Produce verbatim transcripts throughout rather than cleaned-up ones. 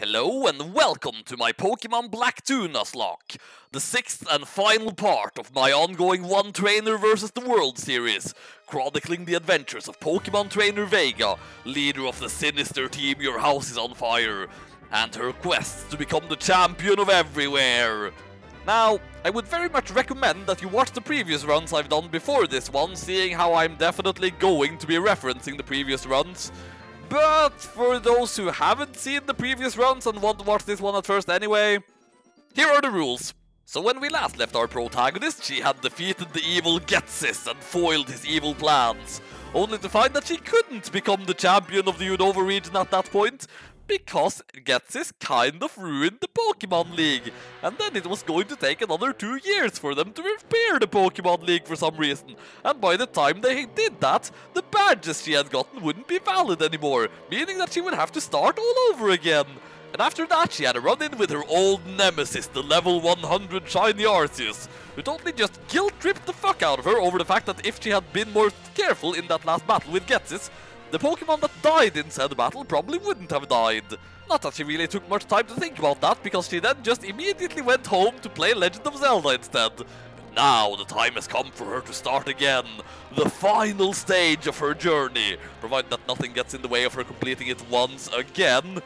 Hello and welcome to my Pokémon Black two Nuzlocke, the sixth and final part of my ongoing One Trainer versus the World series, chronicling the adventures of Pokémon Trainer Vega, leader of the sinister team Your House is on Fire, and her quest to become the champion of everywhere. Now, I would very much recommend that you watch the previous runs I've done before this one, seeing how I'm definitely going to be referencing the previous runs. But for those who haven't seen the previous runs and want to watch this one at first anyway, here are the rules. So when we last left our protagonist, she had defeated the evil Ghetsis and foiled his evil plans, only to find that she couldn't become the champion of the Unova region at that point, because Ghetsis kind of ruined the Pokémon League, and then it was going to take another two years for them to repair the Pokémon League for some reason, and by the time they did that, the badges she had gotten wouldn't be valid anymore, meaning that she would have to start all over again. And after that she had a run-in with her old nemesis, the level one hundred shiny Arceus, who totally just guilt-tripped the fuck out of her over the fact that if she had been more careful in that last battle with Ghetsis, the Pokémon that died in said battle probably wouldn't have died. Not that she really took much time to think about that, because she then just immediately went home to play Legend of Zelda instead. But now the time has come for her to start again, the final stage of her journey, provided that nothing gets in the way of her completing it once again.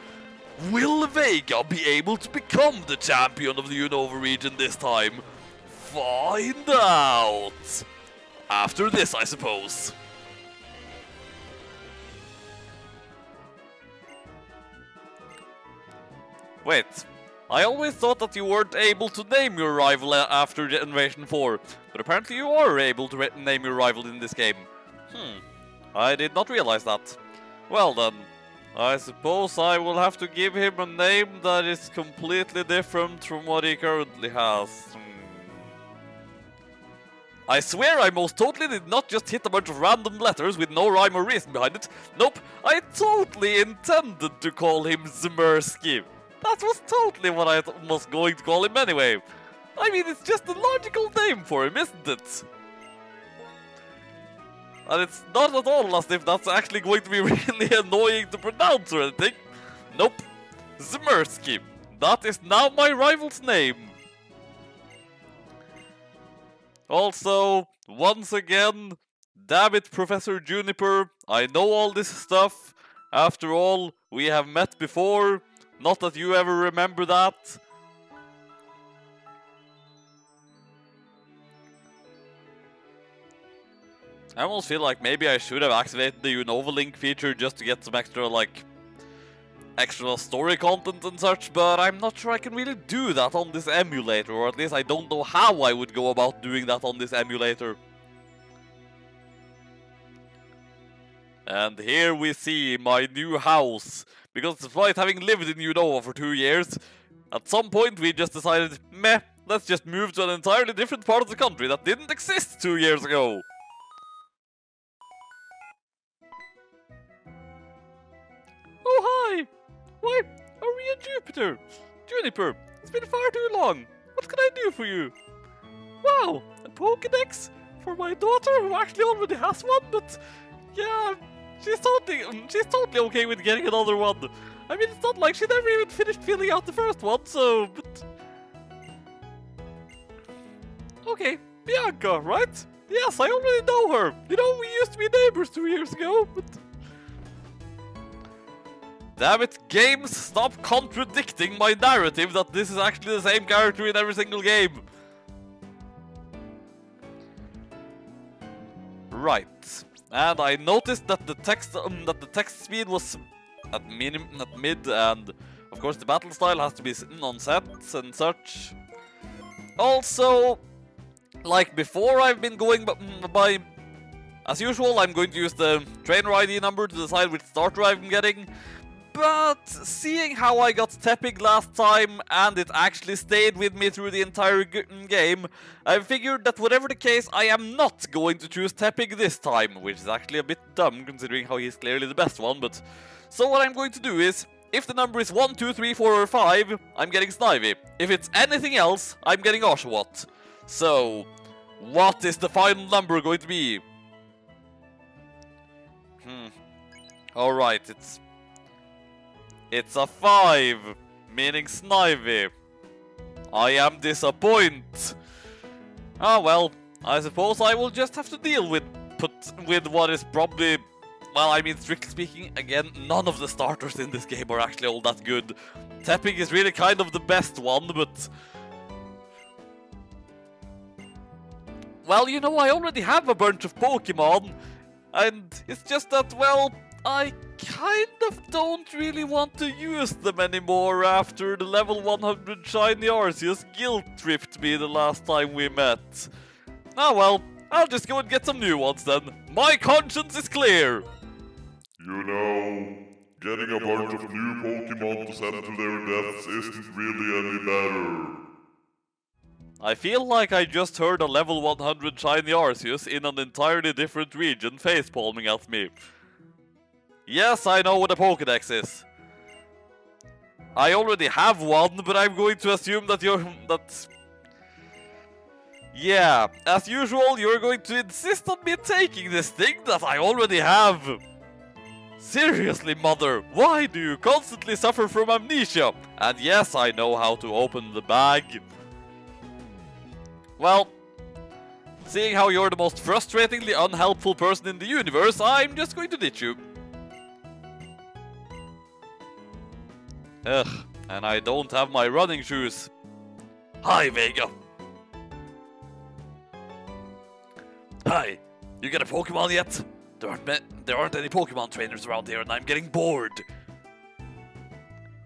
Will Vega be able to become the champion of the Unova region this time? Find out! After this, I suppose. Wait, I always thought that you weren't able to name your rival after Generation four, but apparently you are able to name your rival in this game. Hmm, I did not realize that. Well then, I suppose I will have to give him a name that is completely different from what he currently has. Hmm. I swear I most totally did not just hit a bunch of random letters with no rhyme or reason behind it. Nope, I totally intended to call him Zmersky. That was totally what I was going to call him anyway. I mean, it's just a logical name for him, isn't it? And it's not at all as if that's actually going to be really annoying to pronounce or anything. Nope. Zmersky. That is now my rival's name. Also, once again, damn it, Professor Juniper. I know all this stuff. After all, we have met before. Not that you ever remember that. I almost feel like maybe I should have activated the Unova Link feature just to get some extra, like, extra story content and such, but I'm not sure I can really do that on this emulator, or at least I don't know how I would go about doing that on this emulator. And here we see my new house. Because despite having lived in Unova for two years, at some point we just decided, meh, let's just move to an entirely different part of the country that didn't exist two years ago. Oh hi! Why are we in Jupiter? Juniper, it's been far too long. What can I do for you? Wow, a Pokédex for my daughter who actually already has one, but yeah... She's totally, she's totally okay with getting another one. I mean, it's not like she never even finished filling out the first one, so... But... Okay, Bianca, right? Yes, I already know her. You know, we used to be neighbors two years ago, but... Damn it, games, stop contradicting my narrative that this is actually the same character in every single game. Right. And I noticed that the text um, that the text speed was at minim at mid, and of course the battle style has to be on sets and such. Also, like before, I've been going by, as usual, I'm going to use the trainer I D number to decide which starter I'm getting. But seeing how I got Tepig last time, and it actually stayed with me through the entire g game, I figured that whatever the case, I am not going to choose Tepig this time, which is actually a bit dumb considering how he's clearly the best one, but... So what I'm going to do is, if the number is one, two, three, four, or five, I'm getting Snivy. If it's anything else, I'm getting Oshawott. So, what is the final number going to be? Hmm. Alright, it's... It's a five, meaning Snivy. I am disappointed. Ah well, I suppose I will just have to deal with put with what is probably, well, I mean, strictly speaking, again, none of the starters in this game are actually all that good. Tepig is really kind of the best one, but... well, you know, I already have a bunch of Pokémon, and it's just that, well, I kind of don't really want to use them anymore after the level one hundred shiny Arceus guilt-tripped me the last time we met. Ah well, I'll just go and get some new ones then. My conscience is clear! You know, getting a bunch of new Pokémon to send to their deaths isn't really any better. I feel like I just heard a level one hundred shiny Arceus in an entirely different region facepalming at me. Yes, I know what a Pokédex is. I already have one, but I'm going to assume that you're... that... yeah, as usual, you're going to insist on me taking this thing that I already have. Seriously, mother, why do you constantly suffer from amnesia? And yes, I know how to open the bag. Well, seeing how you're the most frustratingly unhelpful person in the universe, I'm just going to ditch you. Ugh, and I don't have my running shoes. Hi, Vega. Hi, you got a Pokemon yet? There aren't, there aren't any Pokemon trainers around here and I'm getting bored.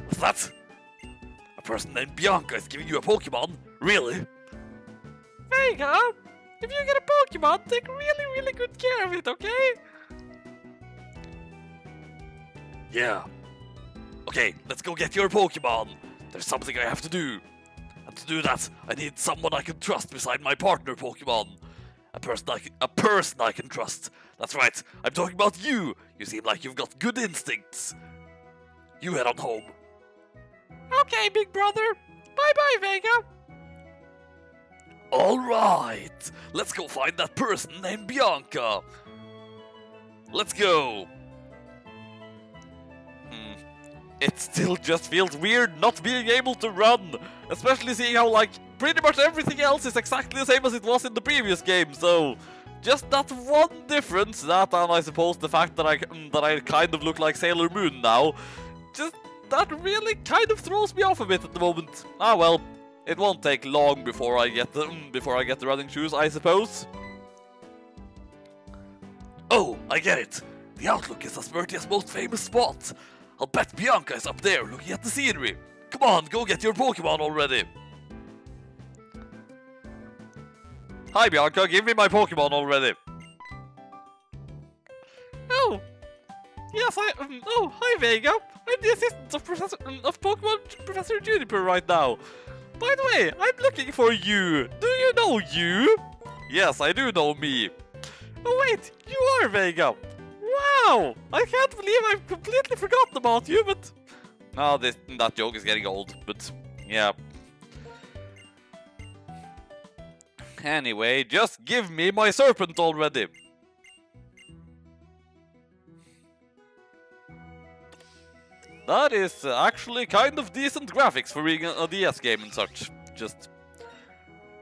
What's that? A person named Bianca is giving you a Pokemon? Really? Vega, if you get a Pokemon, take really, really good care of it, okay? Yeah. Okay, let's go get your Pokemon. There's something I have to do. And to do that, I need someone I can trust beside my partner Pokemon. A person I can, a person I can trust. That's right, I'm talking about you. You seem like you've got good instincts. You head on home. Okay, big brother. Bye-bye, Vega. Alright, let's go find that person named Bianca. Let's go. Hmm. It still just feels weird not being able to run, especially seeing how, like, pretty much everything else is exactly the same as it was in the previous game, so... just that one difference, that and I suppose the fact that I, that I kind of look like Sailor Moon now, just that really kind of throws me off a bit at the moment. Ah well, it won't take long before I get the, before I get the running shoes, I suppose. Oh, I get it! The outlook is Aspertia's most famous spot! I'll bet Bianca is up there looking at the scenery! Come on, go get your Pokémon already! Hi Bianca, give me my Pokémon already. Oh, yes, I. Um, oh, hi Vega. I'm the assistant of Professor um, of Pokémon Professor Juniper right now. By the way, I'm looking for you. Do you know you? Yes, I do know me. Oh wait, you are Vega. Wow, I can't believe I've completely forgotten about you. But oh, this that joke is getting old. But yeah. Anyway, just give me my serpent already! That is uh, actually kind of decent graphics for being a D S game and such. Just...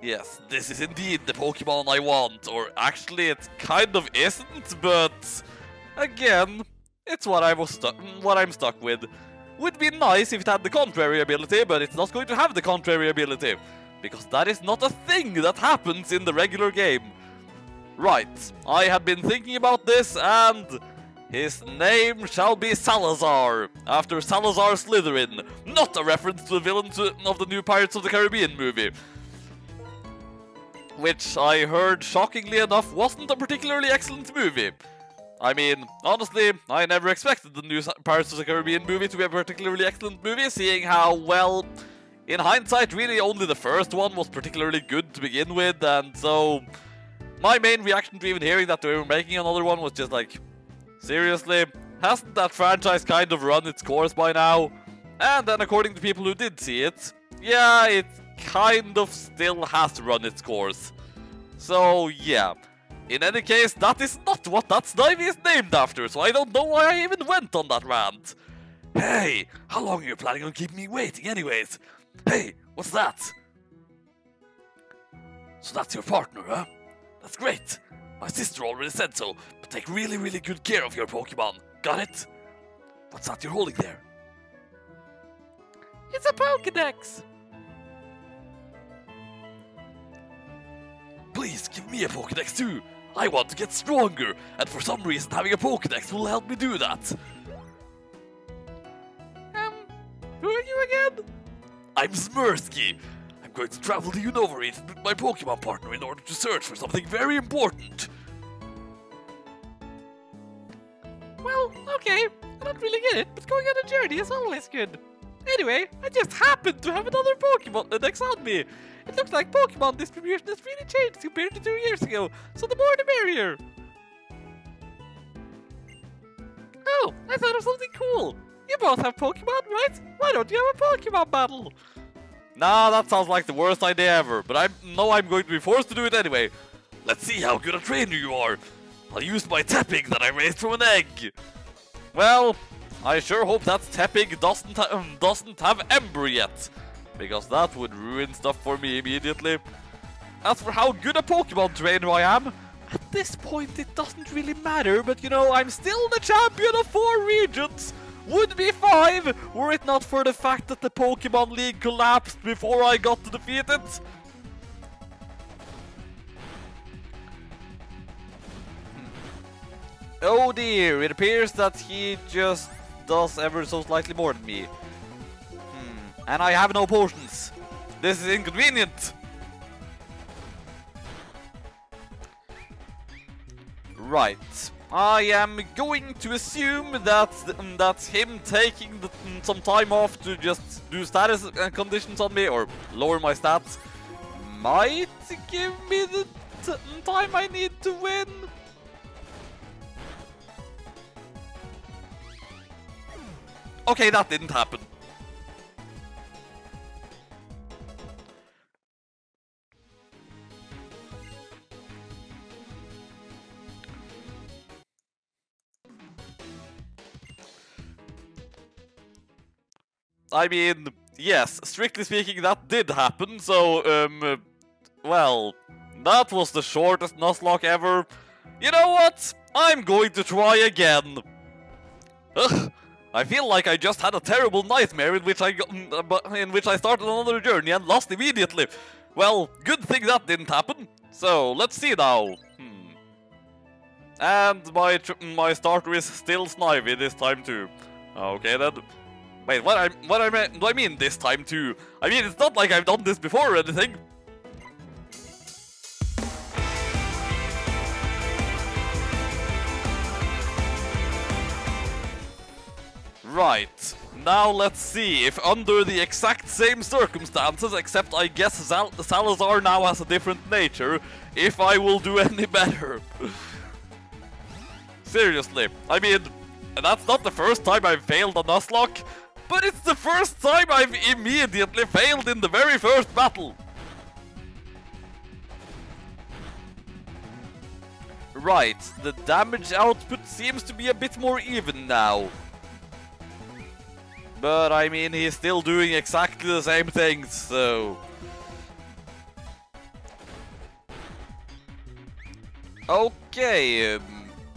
yes, this is indeed the Pokémon I want, or actually it kind of isn't, but... again, it's what, I was stu what I'm stuck with. Would be nice if it had the contrary ability, but it's not going to have the contrary ability. Because that is not a thing that happens in the regular game. Right, I had been thinking about this, and... his name shall be Salazar, after Salazar Slytherin. Not a reference to the villain to, of the new Pirates of the Caribbean movie. Which I heard, shockingly enough, wasn't a particularly excellent movie. I mean, honestly, I never expected the new Pirates of the Caribbean movie to be a particularly excellent movie, seeing how, well... in hindsight, really only the first one was particularly good to begin with, and so... my main reaction to even hearing that they were making another one was just like... seriously? Hasn't that franchise kind of run its course by now? And then according to people who did see it... yeah, it kind of still has run its course. So, yeah. In any case, that is not what that Snivy is named after, so I don't know why I even went on that rant. Hey, how long are you planning on keeping me waiting anyways? Hey, what's that? So that's your partner, huh? That's great. My sister already said so, but take really, really good care of your Pokémon. Got it? What's that you're holding there? It's a Pokédex! Please, give me a Pokédex too! I want to get stronger, and for some reason having a Pokédex will help me do that! Um, who are you again? I'm Zmersky! I'm going to travel to Unova with my Pokémon partner in order to search for something very important! Well, okay, I don't really get it, but going on a journey is always good! Anyway, I just happened to have another Pokémon index on me! It looks like Pokémon distribution has really changed compared to two years ago, so the more the merrier! Oh, I thought of something cool! You both have Pokémon, right? Why don't you have a Pokémon battle? Nah, that sounds like the worst idea ever, but I know I'm going to be forced to do it anyway! Let's see how good a trainer you are! I'll use my Tepig that I raised from an egg! Well, I sure hope that Tepig doesn't, ha um, doesn't have Ember yet, because that would ruin stuff for me immediately. As for how good a Pokémon trainer I am, at this point it doesn't really matter, but you know, I'm still the champion of four regions! Would be five, were it not for the fact that the Pokémon League collapsed before I got to defeat it! Oh dear, it appears that he just does ever so slightly more than me. Hmm. And I have no potions. This is inconvenient. Right. I am going to assume that um, that's him taking the, um, some time off to just do status conditions on me or lower my stats might give me the t time I need to win. Okay, that didn't happen. I mean, yes, strictly speaking, that did happen, so, um, well, that was the shortest Nuzlocke ever. You know what? I'm going to try again. Ugh. I feel like I just had a terrible nightmare in which I got, in which I started another journey and lost immediately. Well, good thing that didn't happen. So let's see now. Hmm. And my tr my starter is still Snivy this time too. Okay then. Wait, what I what I mean, do I mean this time too? I mean it's not like I've done this before or anything. Right, now let's see if under the exact same circumstances, except I guess Sal Salazar now has a different nature, if I will do any better. Seriously, I mean, that's not the first time I've failed a Nuzlocke, but it's the first time I've immediately failed in the very first battle. Right, the damage output seems to be a bit more even now. But I mean, he's still doing exactly the same things, so... Okay, um,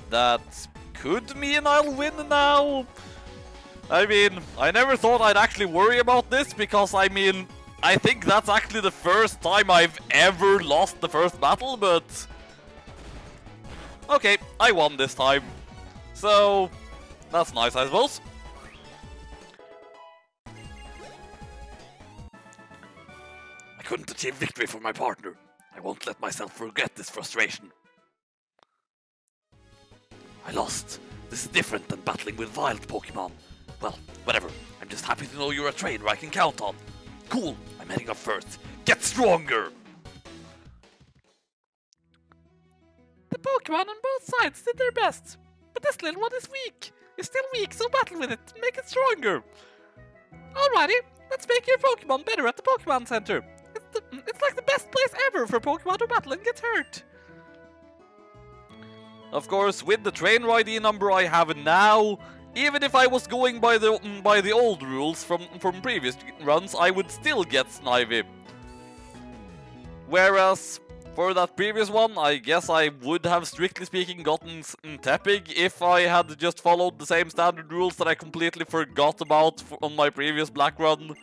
that could mean I'll win now. I mean, I never thought I'd actually worry about this, because I mean, I think that's actually the first time I've ever lost the first battle, but... Okay, I won this time. So, that's nice, I suppose. Couldn't achieve victory for my partner. I won't let myself forget this frustration. I lost. This is different than battling with wild Pokémon. Well, whatever. I'm just happy to know you're a trainer I can count on. Cool, I'm heading up first. Get stronger! The Pokémon on both sides did their best, but this little one is weak. It's still weak, so battle with it and make it stronger. Alrighty, let's make your Pokémon better at the Pokémon Center. The, it's like the best place ever for Pokémon to battle and get hurt. Of course, with the trainer I D number I have now, Even if I was going by the by the old rules from from previous runs, I would still get Snivy. Whereas for that previous one, I guess I would have, strictly speaking, gotten Tepig if I had just followed the same standard rules that I completely forgot about for on my previous Black run.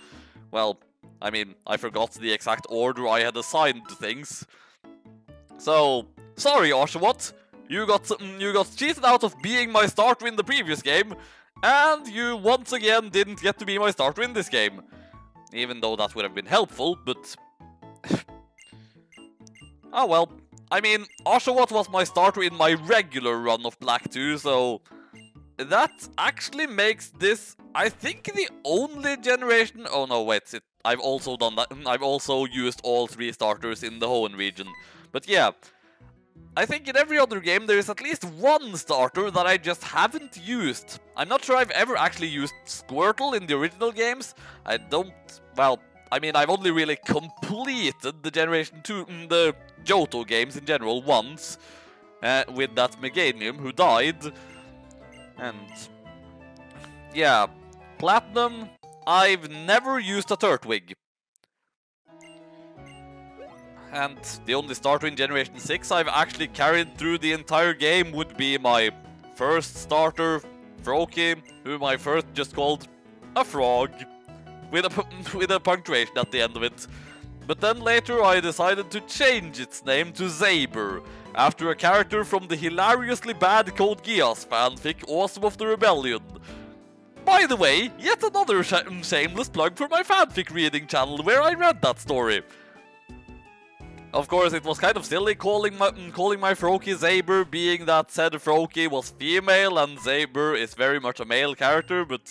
Well, I mean, I forgot the exact order I had assigned to things. So, sorry Oshawott, you got you got cheated out of being my starter in the previous game, and you once again didn't get to be my starter in this game. Even though that would have been helpful, but... Oh well, I mean, Oshawott was my starter in my regular run of Black two, so... That actually makes this, I think, the only generation... Oh no, wait, it, I've also done that. I've also used all three starters in the Hoenn region. But yeah, I think in every other game there is at least one starter that I just haven't used. I'm not sure I've ever actually used Squirtle in the original games. I don't... well, I mean, I've only really completed the Generation two... the Johto games in general once. Uh, with that Meganium who died. And... yeah, Platinum, I've never used a Turtwig. And the only starter in Generation six I've actually carried through the entire game would be my first starter, Froakie, whom I first just called a frog, with a, with a punctuation at the end of it. But then later I decided to change its name to Saber, after a character from the hilariously bad Code Geass fanfic Awesome of the Rebellion. By the way, yet another sh shameless plug for my fanfic reading channel where I read that story. Of course, it was kind of silly calling my calling my Froakie Saber, being that said Froakie was female and Saber is very much a male character, but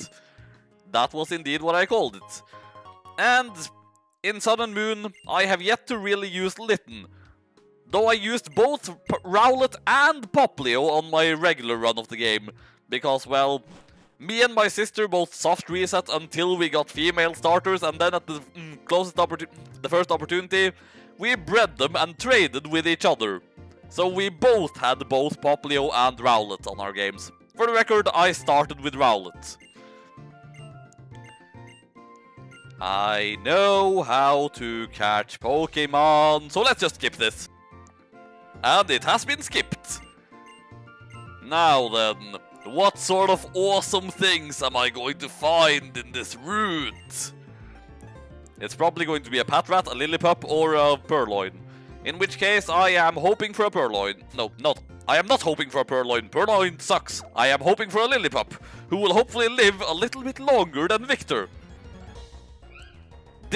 that was indeed what I called it. And in Sun and Moon, I have yet to really use Litten, though I used both P Rowlet and Popplio on my regular run of the game, because, well, me and my sister both soft reset until we got female starters, and then at the mm, closest opportu the first opportunity, we bred them and traded with each other. So we both had both Popplio and Rowlet on our games. For the record, I started with Rowlet. I know how to catch Pokémon, so let's just skip this. And it has been skipped. Now then, what sort of awesome things am I going to find in this route? It's probably going to be a Patrat, a Lillipup, or a Purloin. In which case, I am hoping for a Purloin. No, not. I am not hoping for a Purloin. Purloin sucks. I am hoping for a Lillipup, who will hopefully live a little bit longer than Victor.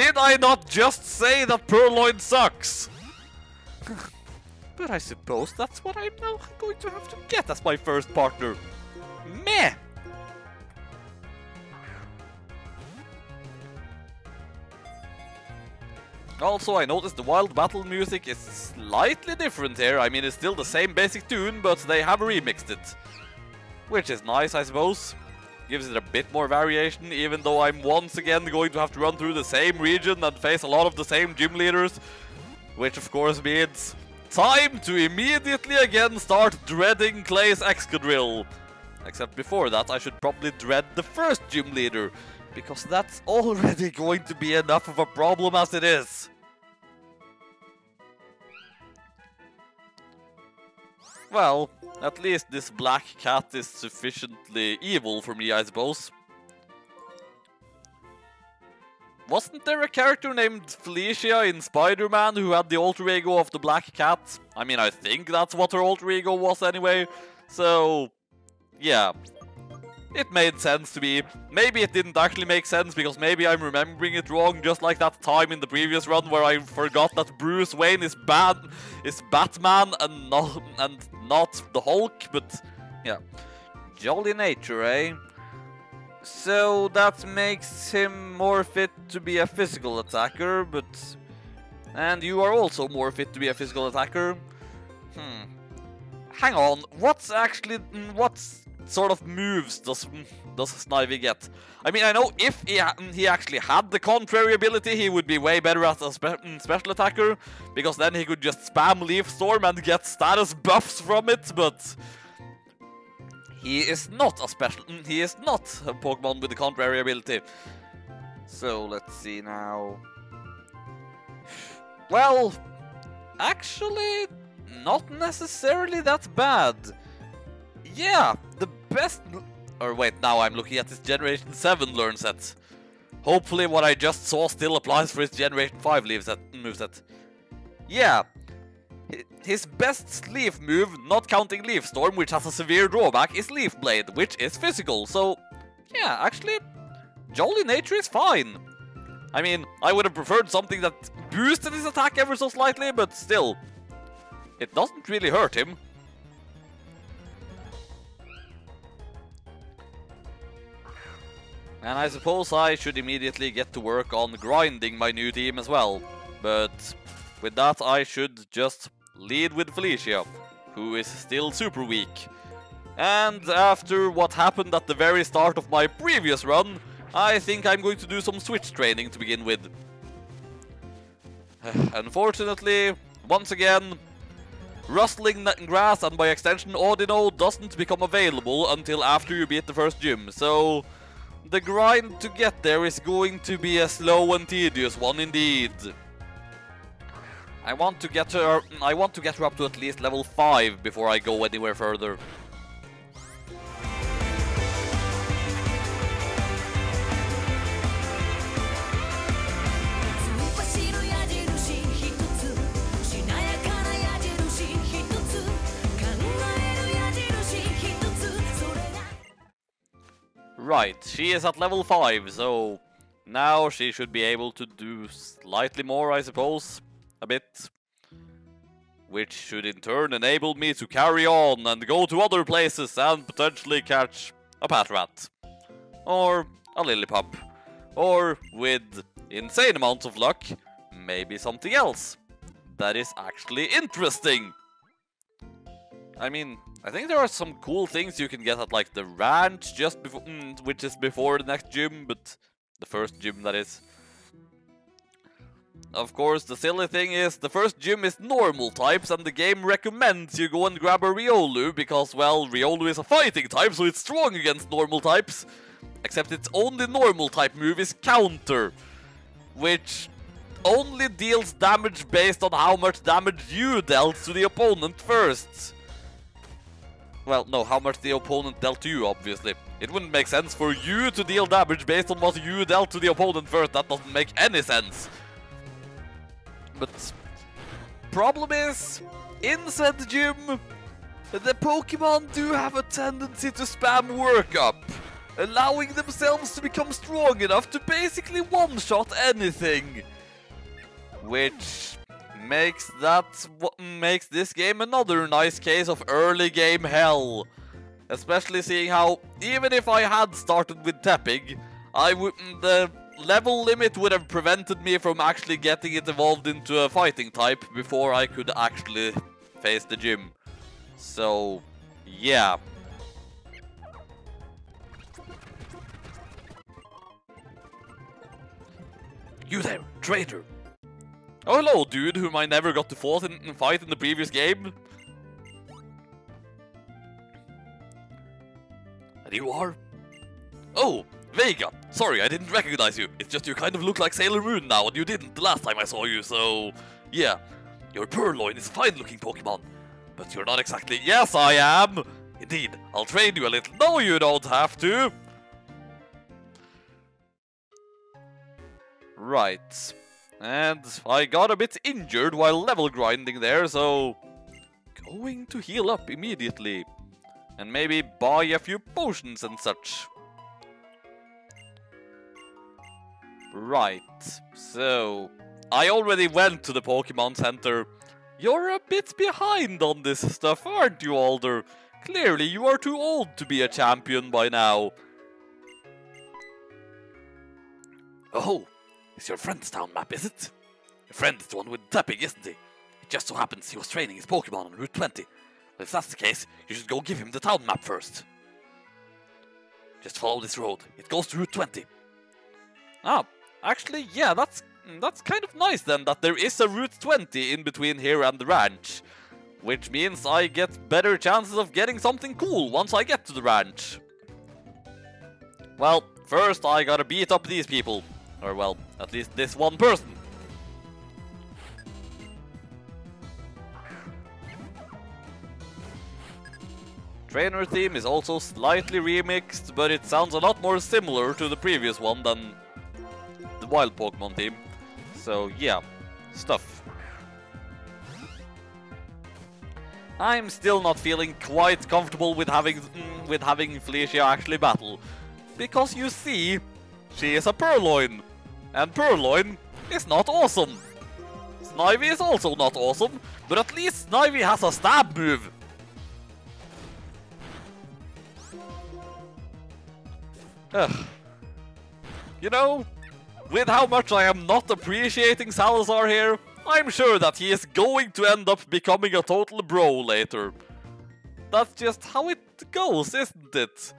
Did I not just say that Purloin sucks? But I suppose that's what I'm now going to have to get as my first partner. Meh! Also, I noticed the wild battle music is slightly different here. I mean, it's still the same basic tune, but they have remixed it. Which is nice, I suppose. Gives it a bit more variation, even though I'm once again going to have to run through the same region and face a lot of the same gym leaders. Which, of course, means time to immediately again start dreading Clay's Excadrill. Except before that, I should probably dread the first gym leader, because that's already going to be enough of a problem as it is. Well, at least this Black Cat is sufficiently evil for me, I suppose. Wasn't there a character named Felicia in Spider-Man who had the alter ego of the Black Cat? I mean, I think that's what her alter ego was anyway, so... yeah. It made sense to me. Maybe it didn't actually make sense, because maybe I'm remembering it wrong, just like that time in the previous run where I forgot that Bruce Wayne is bad, is Batman and not, and not the Hulk, but yeah. Jolly nature, eh? So that makes him more fit to be a physical attacker, but... and you are also more fit to be a physical attacker. Hmm. Hang on, what's actually... what's... sort of moves does does Snivy get? I mean, I know if he, ha he actually had the contrary ability, he would be way better as a spe special attacker, because then he could just spam Leaf Storm and get status buffs from it, but... He is not a special. He is not a Pokemon with the contrary ability. So let's see now. Well, actually, not necessarily that bad. Yeah, the best. Or wait, now I'm looking at this Generation seven learn set. Hopefully what I just saw still applies for his Generation five leave set, move set. Yeah. His best sleeve move, not counting Leaf Storm, which has a severe drawback, is Leaf Blade, which is physical. So, yeah, actually, Jolly Nature is fine. I mean, I would have preferred something that boosted his attack ever so slightly, but still. It doesn't really hurt him. And I suppose I should immediately get to work on grinding my new team as well. But with that, I should just lead with Felicia, who is still super weak. And after what happened at the very start of my previous run, I think I'm going to do some switch training to begin with. Unfortunately, once again, rustling grass and by extension Audino doesn't become available until after you beat the first gym, so the grind to get there is going to be a slow and tedious one indeed. I want to get her I want to get her up to at least level five before I go anywhere further. Right, she is at level five, so now she should be able to do slightly more, I suppose. A bit. Which should in turn enable me to carry on and go to other places and potentially catch a Patrat. Or a Lillipup. Or, with insane amounts of luck, maybe something else. That is actually interesting. I mean, I think there are some cool things you can get at like the ranch just before, which is before the next gym, but the first gym that is. Of course, the silly thing is, the first gym is normal types, and the game recommends you go and grab a Riolu, because, well, Riolu is a fighting type, so it's strong against normal types. Except its only normal type move is Counter, which only deals damage based on how much damage you dealt to the opponent first. Well, no, how much the opponent dealt to you, obviously. It wouldn't make sense for you to deal damage based on what you dealt to the opponent first, that doesn't make any sense. But problem is, in said gym, the Pokemon do have a tendency to spam workup, allowing themselves to become strong enough to basically one-shot anything, which makes that what makes this game another nice case of early game hell. Especially seeing how, even if I had started with Tepig, I wouldn't. Uh, Level limit would have prevented me from actually getting it evolved into a fighting type before I could actually face the gym. So, yeah. You there, traitor! Oh, hello, dude, whom I never got to fought in, in fight in the previous game. And you are? Oh! Vega! Sorry, I didn't recognize you. It's just you kind of look like Sailor Moon now, and you didn't the last time I saw you, so yeah. Your Purloin is a fine-looking Pokemon, but you're not exactly... Yes, I am! Indeed, I'll train you a little. No, you don't have to! Right. And I got a bit injured while level grinding there, so going to heal up immediately. And maybe buy a few potions and such. Right, so I already went to the Pokemon Center. You're a bit behind on this stuff, aren't you, Alder? Clearly you are too old to be a champion by now. Oh, it's your friend's town map, is it? Your friend is the one with Tepig, isn't he? It just so happens he was training his Pokemon on Route twenty. But if that's the case, you should go give him the town map first. Just follow this road. It goes to Route twenty. Ah. Actually, yeah, that's that's kind of nice then, that there is a Route twenty in between here and the ranch. Which means I get better chances of getting something cool once I get to the ranch. Well, first I gotta beat up these people. Or well, at least this one person. Trainer theme is also slightly remixed, but it sounds a lot more similar to the previous one than the wild Pokemon theme. So yeah, stuff. I'm still not feeling quite comfortable with having mm, with having Felicia actually battle. Because you see, she is a Purloin. And Purloin is not awesome. Snivy is also not awesome, but at least Snivy has a stab move. Ugh. You know, with how much I am not appreciating Salazar here, I'm sure that he is going to end up becoming a total bro later. That's just how it goes, isn't it?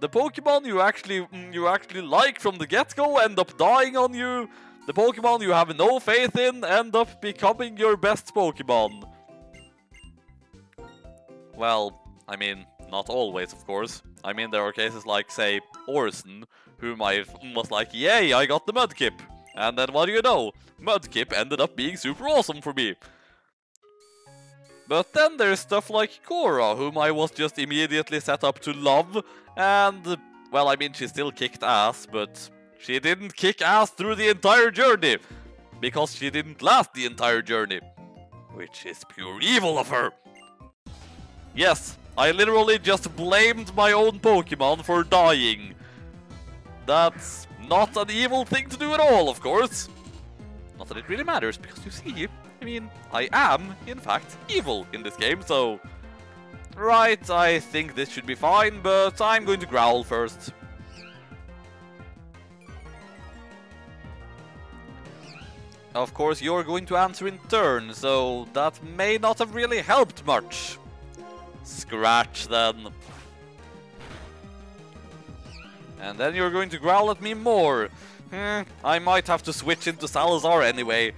The Pokemon you actually you actually like from the get-go end up dying on you. The Pokemon you have no faith in end up becoming your best Pokemon. Well, I mean, not always, of course. I mean, there are cases like, say, Orson, whom I was like, yay, I got the Mudkip. And then what do you know? Mudkip ended up being super awesome for me. But then there's stuff like Cora, whom I was just immediately set up to love. And, well, I mean, she still kicked ass, but she didn't kick ass through the entire journey. Because she didn't last the entire journey. Which is pure evil of her. Yes. I literally just blamed my own Pokemon for dying. That's not an evil thing to do at all, of course. Not that it really matters, because you see, I mean, I am, in fact, evil in this game, so... Right, I think this should be fine, but I'm going to growl first. Of course, you're going to answer in turn, so that may not have really helped much. Scratch, then. And then you're going to growl at me more. Hmm, I might have to switch into Salazar anyway.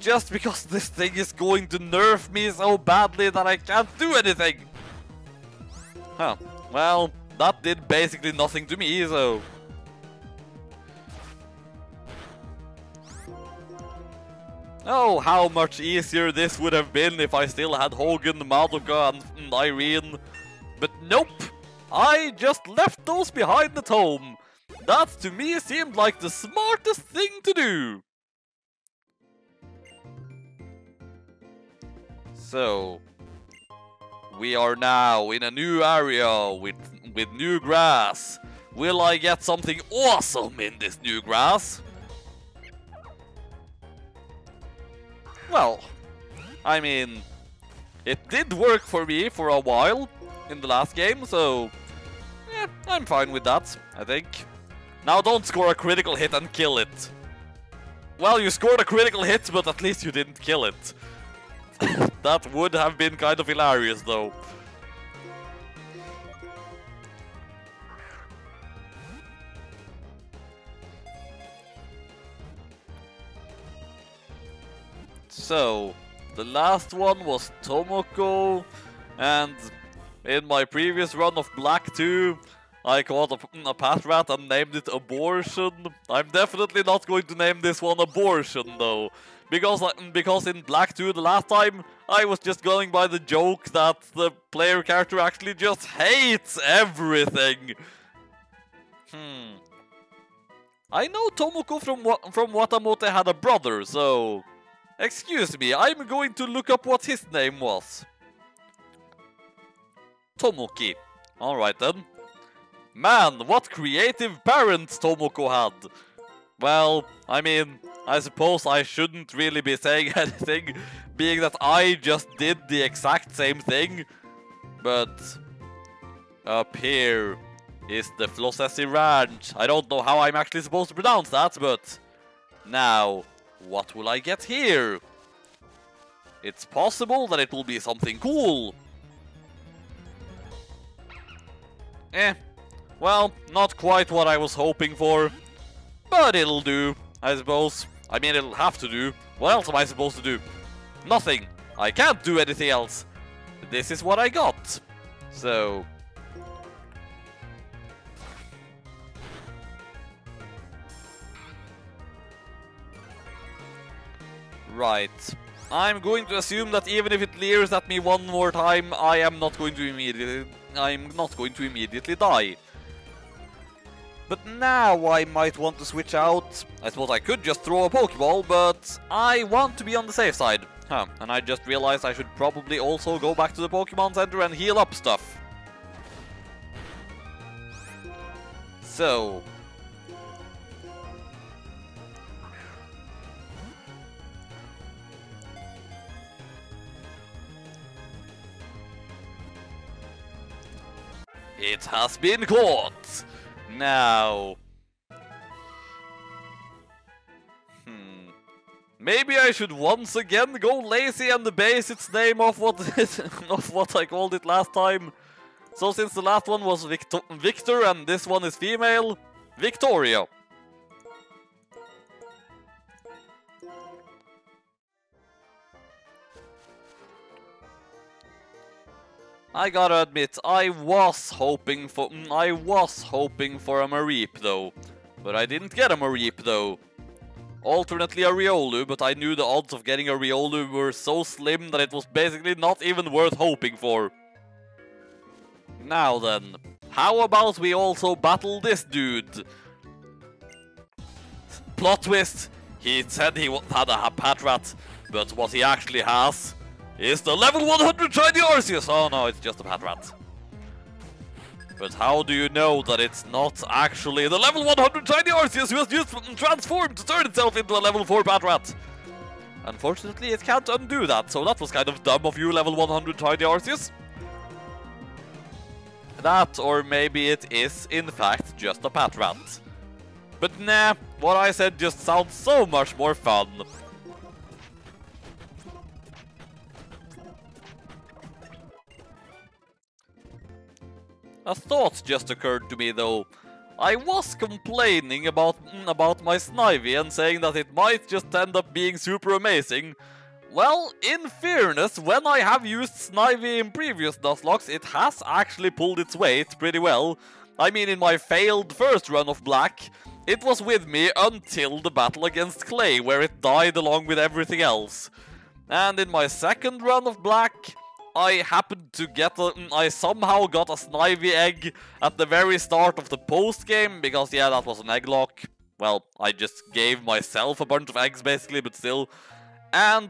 Just because this thing is going to nerf me so badly that I can't do anything. Huh. Well, that did basically nothing to me, so... Oh, how much easier this would have been if I still had Hogan, Madoka, and Irene. But nope! I just left those behind at home. That, to me, seemed like the smartest thing to do. So... We are now in a new area with, with new grass. Will I get something awesome in this new grass? Well, I mean, it did work for me for a while in the last game, so yeah, I'm fine with that, I think. Now don't score a critical hit and kill it. Well, you scored a critical hit, but at least you didn't kill it. That would have been kind of hilarious, though. So, the last one was Tomoko, and in my previous run of Black two, I caught a, a Patrat and named it Abortion. I'm definitely not going to name this one Abortion, though, because because in Black two the last time, I was just going by the joke that the player character actually just hates everything. Hmm. I know Tomoko from, from Watamote had a brother, so... Excuse me, I'm going to look up what his name was. Tomoki. Alright then. Man, what creative parents Tomoko had. Well, I mean, I suppose I shouldn't really be saying anything, being that I just did the exact same thing. But up here is the Flossesi Ranch. I don't know how I'm actually supposed to pronounce that, but now... What will I get here? It's possible that it will be something cool. Eh. Well, not quite what I was hoping for. But it'll do, I suppose. I mean, it'll have to do. What else am I supposed to do? Nothing. I can't do anything else. This is what I got. So... right. I'm going to assume that even if it leers at me one more time, I am not going to immediately... I'm not going to immediately die. But now I might want to switch out. I thought I could just throw a Pokeball, but I want to be on the safe side. Huh, and I just realized I should probably also go back to the Pokemon Center and heal up stuff. So... it has been caught! Now... hmm... maybe I should once again go lazy and debase its name of what of what I called it last time. So since the last one was Victor, Victor and this one is female, Victoria. I gotta admit, I was hoping for I was hoping for a Mareep though, but I didn't get a Mareep though. Alternately a Riolu, but I knew the odds of getting a Riolu were so slim that it was basically not even worth hoping for. Now then, how about we also battle this dude? Plot twist, he said he had a Patrat, but what he actually has... is the level one hundred shiny Arceus! Oh no, it's just a Patrat. But how do you know that it's not actually the level one hundred shiny Arceus who has just transformed to turn itself into a level four Patrat? Unfortunately, it can't undo that, so that was kind of dumb of you, level one hundred shiny Arceus. That, or maybe it is, in fact, just a Patrat. But nah, what I said just sounds so much more fun. A thought just occurred to me though. I was complaining about, about my Snivy and saying that it might just end up being super amazing. Well, in fairness, when I have used Snivy in previous Nuzlocke, it has actually pulled its weight pretty well. I mean, in my failed first run of Black, it was with me until the battle against Clay, where it died along with everything else. And in my second run of Black... I happened to get a, I somehow got a Snivy egg at the very start of the post game, because yeah, that was an egg lock. Well, I just gave myself a bunch of eggs basically, but still. And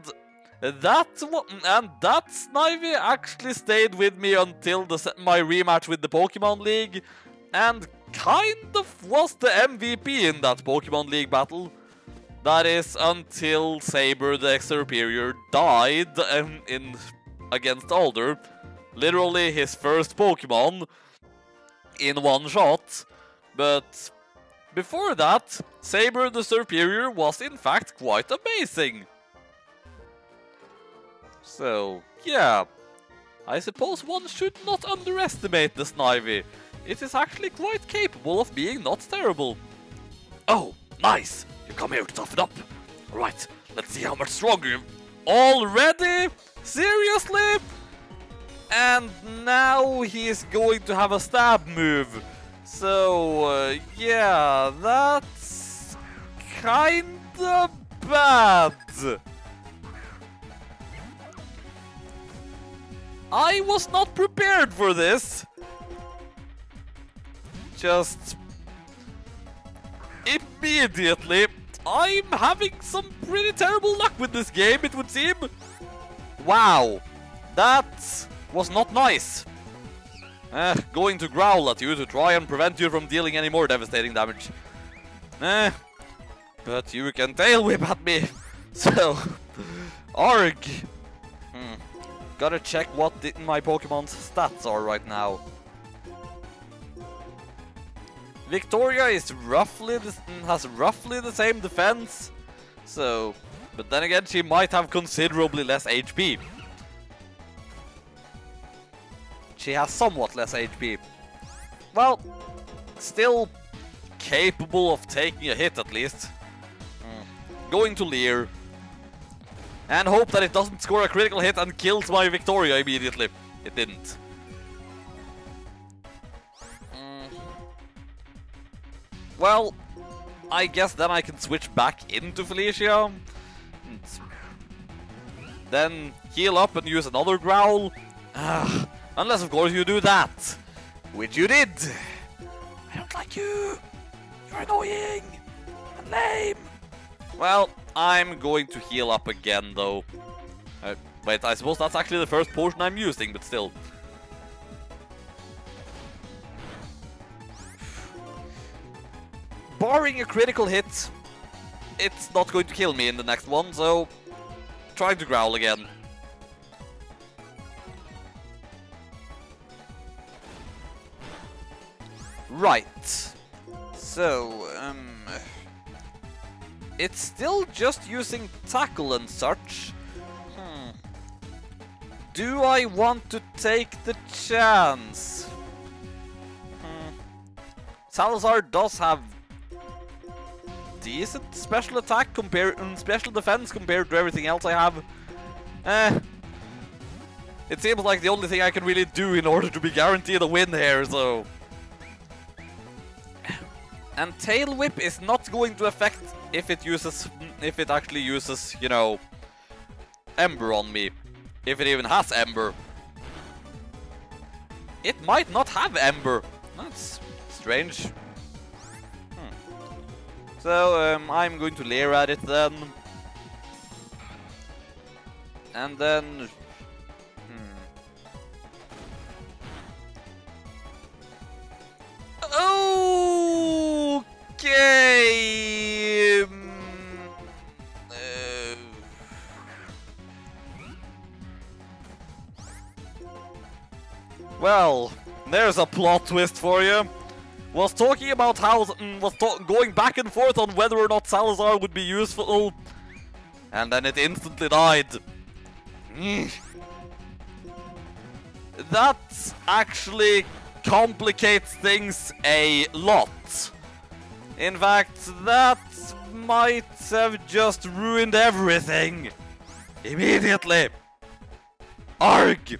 that and that Snivy actually stayed with me until the, my rematch with the Pokemon League, and kind of was the M V P in that Pokemon League battle. That is, until Saber the Superior died um, in... against Alder, literally his first Pokemon, in one shot. But before that, Saber the Superior was in fact quite amazing. So yeah, I suppose one should not underestimate the Snivy. It is actually quite capable of being not terrible. Oh, nice! You come here to toughen up. Alright, let's see how much stronger you... already? Seriously? And now he's going to have a stab move. So, uh, yeah, that's kinda bad. I was not prepared for this. Just immediately, I'm having some pretty terrible luck with this game, it would seem. Wow, that was not nice. Eh, going to growl at you to try and prevent you from dealing any more devastating damage. Eh, but you can tail whip at me. So, arg. Hmm. Gotta check what the, my Pokemon's stats are right now. Victoria is roughly the, has roughly the same defense, so. But then again, she might have considerably less H P. She has somewhat less H P. Well, still capable of taking a hit at least. Mm. Going to leer. and hope that it doesn't score a critical hit and kills my Victoria immediately. It didn't. Mm. Well, I guess then I can switch back into Felicia. Then heal up and use another growl. Ugh. Unless, of course, you do that. Which you did. I don't like you. You're annoying. And lame. Well, I'm going to heal up again, though. Uh, wait, I suppose that's actually the first potion I'm using, but still. Barring a critical hit, it's not going to kill me in the next one, so... Trying to growl again. Right. So, um... it's still just using tackle and such. Hmm. Do I want to take the chance? Hmm. Salazar does have decent special attack compared and special defense compared to everything else I have. Eh. It seems like the only thing I can really do in order to be guaranteed a win here, so. And Tail Whip is not going to affect if it uses, if it actually uses, you know, Ember on me. If it even has Ember. It might not have Ember. That's strange. Hmm. So, um, I'm going to leer at it then. And then... Hmm. Oh! Okay. Um, uh. Well, there's a plot twist for you. Was talking about how mm, was going back and forth on whether or not Salazar would be useful, and then it instantly died. Mm. That actually complicates things a lot. In fact, that might have just ruined everything. Immediately. Arg!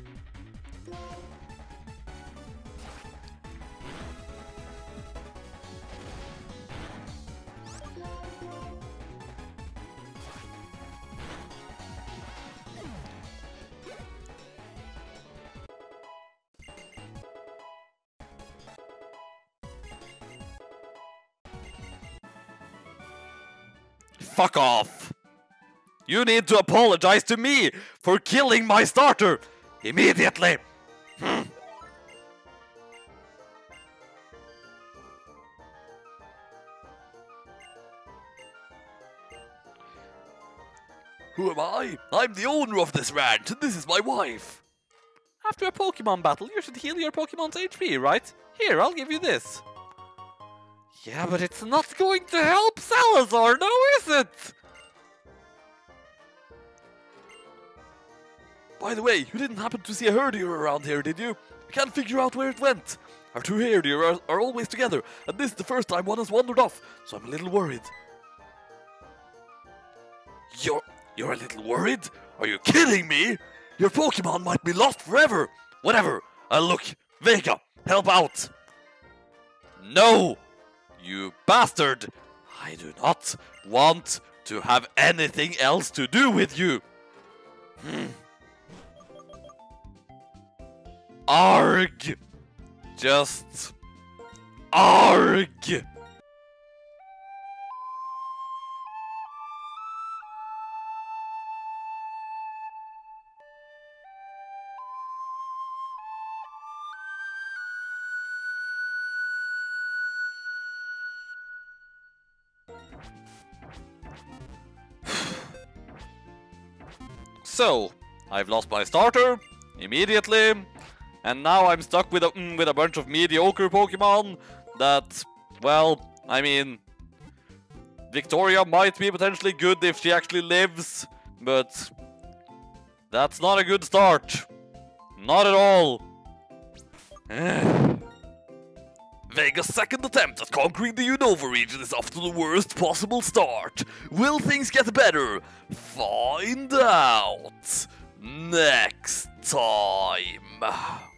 Fuck off! You need to apologize to me for killing my starter! Immediately! Hmm. Who am I? I'm the owner of this ranch, and this is my wife! After a Pokémon battle, you should heal your Pokémon's H P, right? Here, I'll give you this. Yeah, but it's not going to help Salazar, no, is it? By the way, you didn't happen to see a Herdier around here, did you? I can't figure out where it went. Our two Herdier are, are always together, and this is the first time one has wandered off, so I'm a little worried. You're, you're a little worried? Are you kidding me? Your Pokémon might be lost forever. Whatever. Uh, look, Vega, help out. No! You bastard! I do not want to have anything else to do with you! Hmm. Arg! Just... Arg! So, I've lost my starter, immediately, and now I'm stuck with a, mm, with a bunch of mediocre Pokémon that, well, I mean, Victoria might be potentially good if she actually lives, but that's not a good start. Not at all. Ugh. Vega's second attempt at conquering the Unova region is off to the worst possible start. Will things get better? Find out next time.